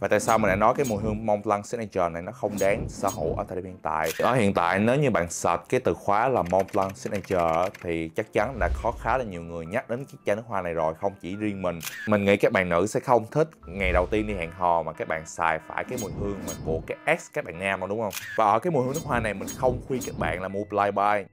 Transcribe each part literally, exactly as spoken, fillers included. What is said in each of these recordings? Và tại sao mình lại nói cái mùi hương Montblanc Signature này nó không đáng sở hữu ở thời điểm hiện tại? Ở hiện tại nếu như bạn search cái từ khóa là Montblanc Signature thì chắc chắn đã có khá là nhiều người nhắc đến chiếc chai nước hoa này rồi, không chỉ riêng mình. Mình nghĩ các bạn nữ sẽ không thích ngày đầu tiên đi hẹn hò mà các bạn xài phải cái mùi hương mà của cái ex các bạn nam đâu, đúng không? Và ở cái mùi hương nước hoa này mình không khuyên các bạn là mua blind buy.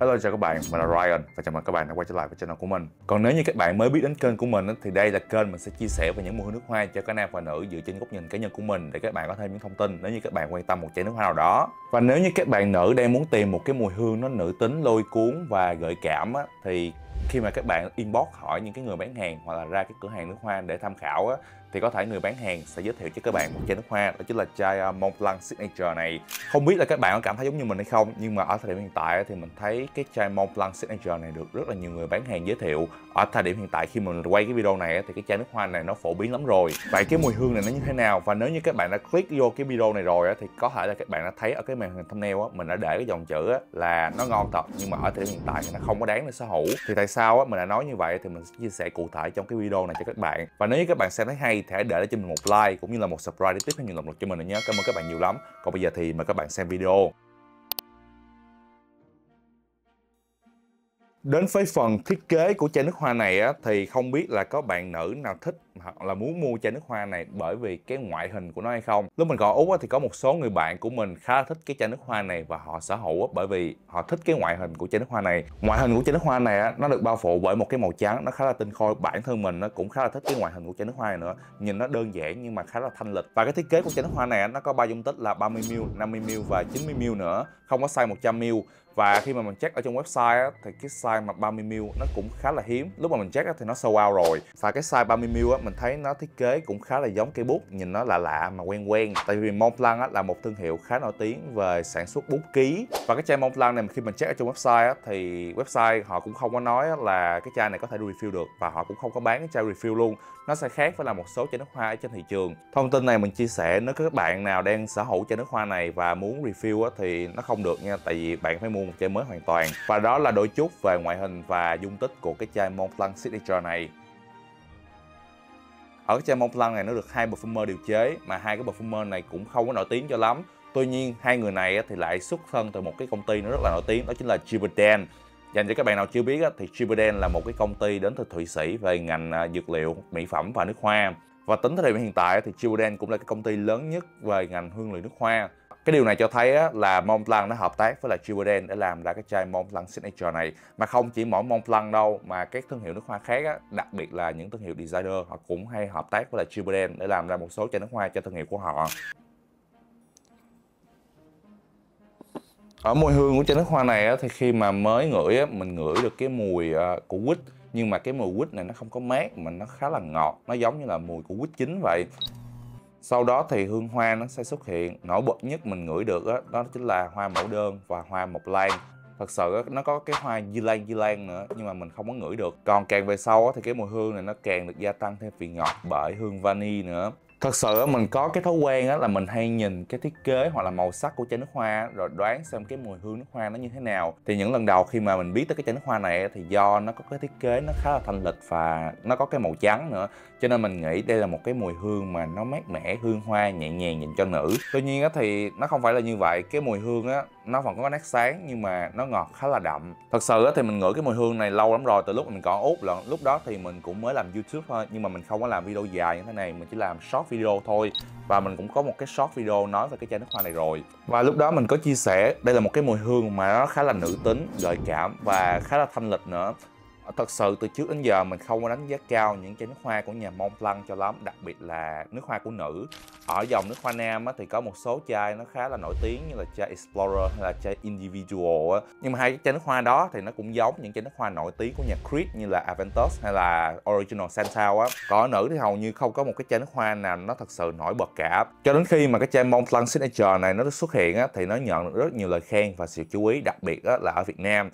Hello chào các bạn, mình là Ryan và chào mừng các bạn đã quay trở lại với channel của mình. Còn nếu như các bạn mới biết đến kênh của mình thì đây là kênh mình sẽ chia sẻ về những mùi hương nước hoa cho cả nam và nữ dựa trên góc nhìn cá nhân của mình để các bạn có thêm những thông tin nếu như các bạn quan tâm một chai nước hoa nào đó. Và nếu như các bạn nữ đang muốn tìm một cái mùi hương nó nữ tính, lôi cuốn và gợi cảm á, thì khi mà các bạn inbox hỏi những cái người bán hàng hoặc là ra cái cửa hàng nước hoa để tham khảo á, thì có thể người bán hàng sẽ giới thiệu cho các bạn một chai nước hoa, đó chính là chai Montblanc Signature này. Không biết là các bạn có cảm thấy giống như mình hay không, nhưng mà ở thời điểm hiện tại thì mình thấy cái chai Montblanc Signature này được rất là nhiều người bán hàng giới thiệu. Ở thời điểm hiện tại khi mình quay cái video này thì cái chai nước hoa này nó phổ biến lắm rồi. Vậy cái mùi hương này nó như thế nào? Và nếu như các bạn đã click vô cái video này rồi thì có thể là các bạn đã thấy ở cái màn hình thumbnail á, mình đã để cái dòng chữ á, là nó ngon thật, nhưng mà ở thời điểm hiện tại thì nó không có đáng để sở hữu. Thì tại sao á, mình đã nói như vậy thì mình sẽ chia sẻ cụ thể trong cái video này cho các bạn. Và nếu như các bạn xem thấy hay thì hãy để cho mình một like cũng như là một subscribe để tiếp theo những động lực cho mình nhé. Cảm ơn các bạn nhiều lắm. Còn bây giờ thì mời các bạn xem video. Đến với phần thiết kế của chai nước hoa này á, thì không biết là có bạn nữ nào thích hoặc là muốn mua chai nước hoa này bởi vì cái ngoại hình của nó hay không. Lúc mình còn ở Úc á, thì có một số người bạn của mình khá là thích cái chai nước hoa này và họ sở hữu á, bởi vì họ thích cái ngoại hình của chai nước hoa này. Ngoại hình của chai nước hoa này á, nó được bao phủ bởi một cái màu trắng nó khá là tinh khôi. Bản thân mình nó cũng khá là thích cái ngoại hình của chai nước hoa này nữa, nhìn nó đơn giản nhưng mà khá là thanh lịch. Và cái thiết kế của chai nước hoa này á, nó có ba dung tích là ba mươi mi li lít, năm mươi mi li lít và chín mươi mi li lít nữa, không có size một trăm mi li lít. Và khi mà mình check ở trên website á, thì cái size mà ba mươi mi li lít nó cũng khá là hiếm. Lúc mà mình check á, thì nó sold out rồi. Và cái size ba mươi mi li lít á, mình thấy nó thiết kế cũng khá là giống cây bút, nhìn nó là lạ mà quen quen. Tại vì Montblanc á, là một thương hiệu khá nổi tiếng về sản xuất bút ký. Và cái chai Montblanc này khi mình check ở trên website á, thì website họ cũng không có nói á, là cái chai này có thể refill được, và họ cũng không có bán cái chai refill luôn. Nó sẽ khác với là một số chai nước hoa ở trên thị trường. Thông tin này mình chia sẻ nếu các bạn nào đang sở hữu chai nước hoa này và muốn refill á, thì nó không được nha, tại vì bạn phải mua một chai mới hoàn toàn. Và đó là đôi chút về ngoại hình và dung tích của cái chai Montblanc Signature này. Ở cái chai Montblanc này nó được hai perfumer điều chế, mà hai cái perfumer này cũng không có nổi tiếng cho lắm. Tuy nhiên hai người này thì lại xuất thân từ một cái công ty nó rất là nổi tiếng, đó chính là Givaudan. Dành cho các bạn nào chưa biết thì Givaudan là một cái công ty đến từ Thụy Sĩ về ngành dược liệu, mỹ phẩm và nước hoa. Và tính thời điểm hiện tại thì Givaudan cũng là cái công ty lớn nhất về ngành hương liệu nước hoa. Cái điều này cho thấy á, là Montblanc đã hợp tác với là Givaudan để làm ra cái chai Montblanc Signature này. Mà không chỉ mỗi Montblanc đâu, mà các thương hiệu nước hoa khác á, đặc biệt là những thương hiệu designer, họ cũng hay hợp tác với là Givaudan để làm ra một số chai nước hoa cho thương hiệu của họ. Ở mùi hương của chai nước hoa này á, thì khi mà mới ngửi á, mình ngửi được cái mùi của quýt. Nhưng mà cái mùi quýt này nó không có mát mà nó khá là ngọt, nó giống như là mùi của quýt chín vậy. Sau đó thì hương hoa nó sẽ xuất hiện. Nổi bật nhất mình ngửi được đó, đó chính là hoa mẫu đơn và hoa mộc lan. Thật sự nó có cái hoa di lan di lan nữa, nhưng mà mình không có ngửi được. Còn càng về sau thì cái mùi hương này nó càng được gia tăng thêm vị ngọt bởi hương vani nữa. Thật sự mình có cái thói quen là mình hay nhìn cái thiết kế hoặc là màu sắc của chai nước hoa rồi đoán xem cái mùi hương nước hoa nó như thế nào. Thì những lần đầu khi mà mình biết tới cái chai nước hoa này thì do nó có cái thiết kế nó khá là thanh lịch và nó có cái màu trắng nữa, cho nên mình nghĩ đây là một cái mùi hương mà nó mát mẻ, hương hoa nhẹ nhàng dành cho nữ. Tuy nhiên thì nó không phải là như vậy. Cái mùi hương á, nó vẫn có nét sáng nhưng mà nó ngọt khá là đậm. Thật sự thì mình ngửi cái mùi hương này lâu lắm rồi, từ lúc mình còn Úc lận. Lúc đó thì mình cũng mới làm YouTube thôi, nhưng mà mình không có làm video dài như thế này, mình chỉ làm short video thôi. Và mình cũng có một cái short video nói về cái chai nước hoa này rồi. Và lúc đó mình có chia sẻ đây là một cái mùi hương mà nó khá là nữ tính, gợi cảm và khá là thanh lịch nữa. Thật sự từ trước đến giờ mình không có đánh giá cao những chai nước hoa của nhà Montblanc cho lắm, đặc biệt là nước hoa của nữ. Ở dòng nước hoa nam á, thì có một số chai nó khá là nổi tiếng như là chai Explorer hay là chai Individual á. Nhưng mà hai cái chai nước hoa đó thì nó cũng giống những chai nước hoa nổi tiếng của nhà Creed như là Aventus hay là Original Santal á. Còn ở nữ thì hầu như không có một cái chai nước hoa nào nó thật sự nổi bật cả. Cho đến khi mà cái chai Montblanc Signature này nó xuất hiện á, thì nó nhận được rất nhiều lời khen và sự chú ý, đặc biệt á, là ở Việt Nam.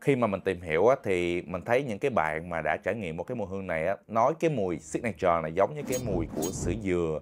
Khi mà mình tìm hiểu á, thì mình thấy những cái bạn mà đã trải nghiệm một cái mùi hương này á, nói cái mùi Signature này giống như cái mùi của sữa dừa.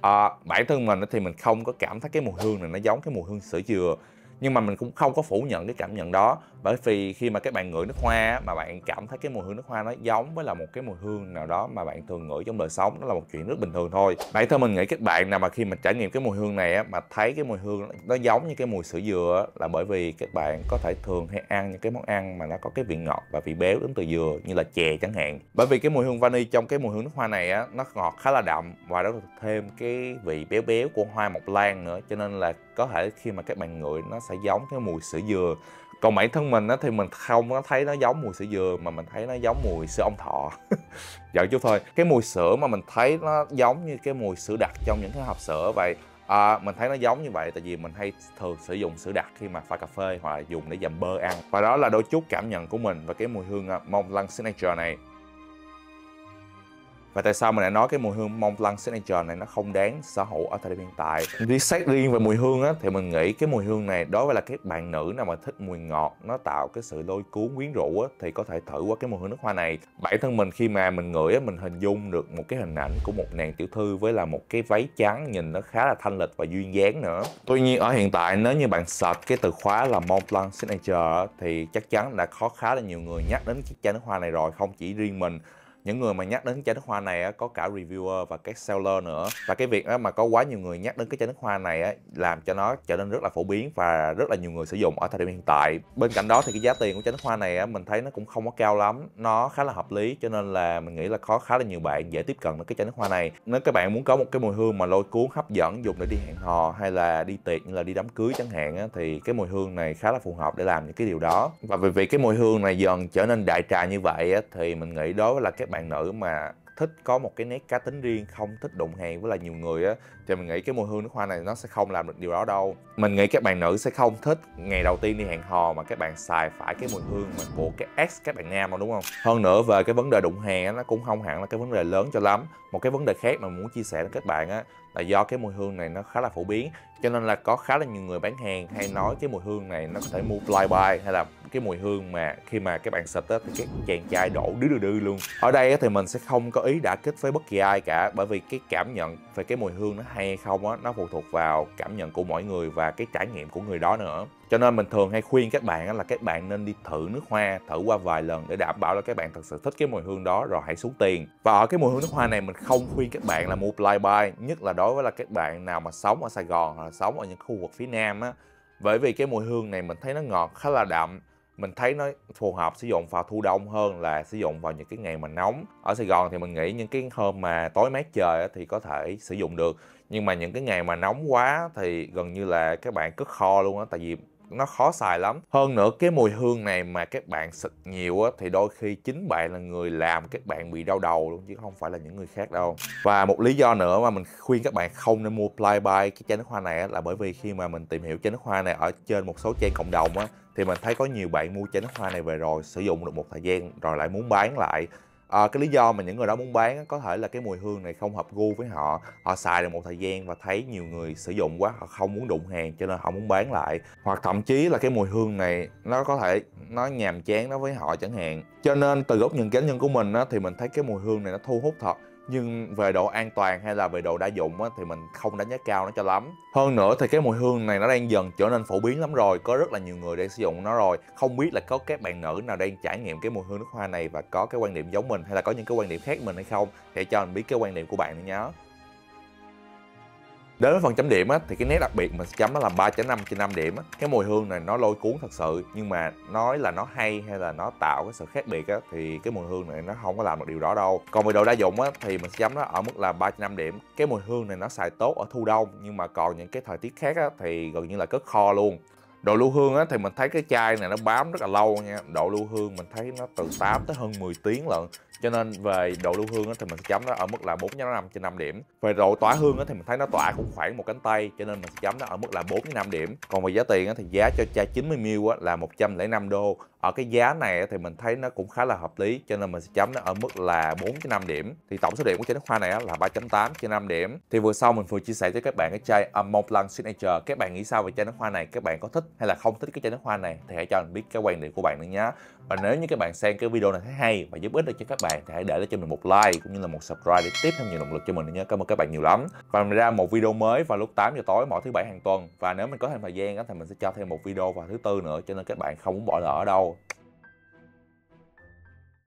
À, bản thân mình thì mình không có cảm thấy cái mùi hương này nó giống cái mùi hương sữa dừa. Nhưng mà mình cũng không có phủ nhận cái cảm nhận đó, bởi vì khi mà các bạn ngửi nước hoa mà bạn cảm thấy cái mùi hương nước hoa nó giống với là một cái mùi hương nào đó mà bạn thường ngửi trong đời sống, đó là một chuyện rất bình thường thôi. Bản thân mình nghĩ các bạn nào mà khi mình trải nghiệm cái mùi hương này á, mà thấy cái mùi hương nó giống như cái mùi sữa dừa á, là bởi vì các bạn có thể thường hay ăn những cái món ăn mà nó có cái vị ngọt và vị béo đến từ dừa, như là chè chẳng hạn. Bởi vì cái mùi hương vani trong cái mùi hương nước hoa này á, nó ngọt khá là đậm và nó thêm cái vị béo béo của hoa Montblanc nữa, cho nên là có thể khi mà các bạn ngửi nó sẽ giống cái mùi sữa dừa. Còn bản thân mình á, thì mình không có thấy nó giống mùi sữa dừa, mà mình thấy nó giống mùi sữa ông thọ. Giỡn chút thôi. Cái mùi sữa mà mình thấy nó giống như cái mùi sữa đặc trong những cái hộp sữa vậy. À, mình thấy nó giống như vậy tại vì mình hay thường sử dụng sữa đặc khi mà pha cà phê hoặc là dùng để dầm bơ ăn. Và đó là đôi chút cảm nhận của mình và cái mùi hương Montblanc Signature này. Và tại sao mình lại nói cái mùi hương Montblanc Signature này nó không đáng sở hữu ở thời điểm hiện tại? Đi xét riêng về mùi hương á, thì mình nghĩ cái mùi hương này đối với là các bạn nữ nào mà thích mùi ngọt, nó tạo cái sự lôi cuốn quyến rũ á, thì có thể thử qua cái mùi hương nước hoa này. Bản thân mình khi mà mình ngửi á, mình hình dung được một cái hình ảnh của một nàng tiểu thư với là một cái váy trắng nhìn nó khá là thanh lịch và duyên dáng nữa. Tuy nhiên ở hiện tại nếu như bạn search cái từ khóa là Montblanc Signature thì chắc chắn đã có khá là nhiều người nhắc đến cái chai nước hoa này rồi, không chỉ riêng mình. Những người mà nhắc đến chai nước hoa này có cả reviewer và các seller nữa. Và cái việc mà có quá nhiều người nhắc đến cái chai nước hoa này làm cho nó trở nên rất là phổ biến và rất là nhiều người sử dụng ở thời điểm hiện tại. Bên cạnh đó thì cái giá tiền của chai nước hoa này mình thấy nó cũng không có cao lắm, nó khá là hợp lý, cho nên là mình nghĩ là có khá là nhiều bạn dễ tiếp cận được cái chai nước hoa này. Nếu các bạn muốn có một cái mùi hương mà lôi cuốn hấp dẫn dùng để đi hẹn hò hay là đi tiệc như là đi đám cưới chẳng hạn, thì cái mùi hương này khá là phù hợp để làm những cái điều đó. Và vì vì cái mùi hương này dần trở nên đại trà như vậy thì mình nghĩ đó là các bạn nữ mà thích có một cái nét cá tính riêng, không thích đụng hàng với là nhiều người á, thì mình nghĩ cái mùi hương nước hoa này nó sẽ không làm được điều đó đâu. Mình nghĩ các bạn nữ sẽ không thích ngày đầu tiên đi hẹn hò mà các bạn xài phải cái mùi hương mà của cái ex các bạn nam đâu, đúng không? Hơn nữa về cái vấn đề đụng hàng á, nó cũng không hẳn là cái vấn đề lớn cho lắm. Một cái vấn đề khác mà muốn chia sẻ với các bạn á, là do cái mùi hương này nó khá là phổ biến, cho nên là có khá là nhiều người bán hàng hay nói cái mùi hương này nó có thể mua flyby, hay là cái mùi hương mà khi mà các bạn search thì các chàng trai đổ đứa đứa đứa luôn. Ở đây thì mình sẽ không có ý đả kích với bất kỳ ai cả, bởi vì cái cảm nhận về cái mùi hương nó hay hay không á, nó phụ thuộc vào cảm nhận của mỗi người và cái trải nghiệm của người đó nữa. Cho nên mình thường hay khuyên các bạn là các bạn nên đi thử nước hoa, thử qua vài lần để đảm bảo là các bạn thật sự thích cái mùi hương đó rồi hãy xuống tiền. Và ở cái mùi hương nước hoa này mình không khuyên các bạn là mua flyby, nhất là đối với là các bạn nào mà sống ở Sài Gòn hoặc là sống ở những khu vực phía Nam á. Bởi vì cái mùi hương này mình thấy nó ngọt khá là đậm, mình thấy nó phù hợp sử dụng vào thu đông hơn là sử dụng vào những cái ngày mà nóng. Ở Sài Gòn thì mình nghĩ những cái hôm mà tối mát trời thì có thể sử dụng được, nhưng mà những cái ngày mà nóng quá thì gần như là các bạn cứ kho luôn á, tại vì nó khó xài lắm. Hơn nữa cái mùi hương này mà các bạn xịt nhiều á, thì đôi khi chính bạn là người làm các bạn bị đau đầu luôn, chứ không phải là những người khác đâu. Và một lý do nữa mà mình khuyên các bạn không nên mua flyby cái chai nước hoa này á, là bởi vì khi mà mình tìm hiểu chai nước hoa này ở trên một số trang cộng đồng á, thì mình thấy có nhiều bạn mua chai nước hoa này về rồi sử dụng được một thời gian rồi lại muốn bán lại. À, cái lý do mà những người đó muốn bán có thể là cái mùi hương này không hợp gu với họ, họ xài được một thời gian và thấy nhiều người sử dụng quá, họ không muốn đụng hàng cho nên họ muốn bán lại. Hoặc thậm chí là cái mùi hương này nó có thể nó nhàm chán đối với họ chẳng hạn. Cho nên từ góc nhìn cá nhân của mình á, thì mình thấy cái mùi hương này nó thu hút thật, nhưng về độ an toàn hay là về độ đa dụng á, thì mình không đánh giá cao nó cho lắm. Hơn nữa thì cái mùi hương này nó đang dần trở nên phổ biến lắm rồi, có rất là nhiều người đang sử dụng nó rồi. Không biết là có các bạn nữ nào đang trải nghiệm cái mùi hương nước hoa này và có cái quan điểm giống mình hay là có những cái quan điểm khác mình hay không, hãy cho mình biết cái quan điểm của bạn nữa nhé. Đến với phần chấm điểm á, thì cái nét đặc biệt mình chấm đó là ba chấm năm trên năm điểm á. Cái mùi hương này nó lôi cuốn thật sự, nhưng mà nói là nó hay hay là nó tạo cái sự khác biệt á, thì cái mùi hương này nó không có làm được điều đó đâu. Còn về độ đa dụng á, thì mình chấm nó ở mức là ba trên năm điểm. Cái mùi hương này nó xài tốt ở thu đông, nhưng mà còn những cái thời tiết khác á, thì gần như là cất kho luôn. Độ lưu hương á, thì mình thấy cái chai này nó bám rất là lâu nha. Độ lưu hương mình thấy nó từ tám tới hơn mười tiếng lận. Cho nên về độ lưu hương á, thì mình sẽ chấm nó ở mức là bốn chấm năm trên năm điểm. Về độ tỏa hương á, thì mình thấy nó tỏa cũng khoảng một cánh tay, cho nên mình sẽ chấm nó ở mức là bốn chấm năm điểm. Còn về giá tiền á, thì giá cho chai chín mươi mi li lít á, là một trăm lẻ năm đô. Ở cái giá này á, thì mình thấy nó cũng khá là hợp lý, cho nên mình sẽ chấm nó ở mức là bốn chấm năm điểm. Thì tổng số điểm của chai nước hoa này á, là ba chấm tám trên năm điểm. Thì vừa sau mình vừa chia sẻ cho các bạn cái chai Montblanc Signature. Các bạn nghĩ sao về chai nước hoa này? Các bạn có thích hay là không thích cái chai nước hoa này? Thì hãy cho mình biết cái quan điểm của bạn nữa nhé. Và nếu như các bạn xem cái video này thấy hay và giúp ích được cho các bạn hàng thì hãy để lại cho mình một like cũng như là một subscribe để tiếp thêm nhiều động lực cho mình nhé. Cảm ơn các bạn nhiều lắm. Và mình ra một video mới vào lúc tám giờ tối mỗi thứ bảy hàng tuần, và nếu mình có thêm thời gian thì mình sẽ cho thêm một video vào thứ tư nữa, cho nên các bạn không muốn bỏ lỡ ở đâu.